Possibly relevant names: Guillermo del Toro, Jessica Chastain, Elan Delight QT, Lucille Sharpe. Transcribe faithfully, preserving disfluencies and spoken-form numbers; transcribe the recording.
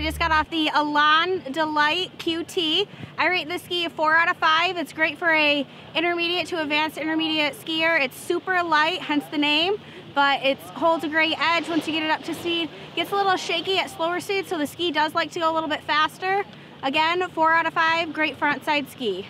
I just got off the Elan Delight Q T. I rate this ski a four out of five. It's great for a intermediate to advanced intermediate skier. It's super light, hence the name, but it holds a great edge once you get it up to speed. Gets a little shaky at slower speed, so the ski does like to go a little bit faster. Again, four out of five, great front side ski.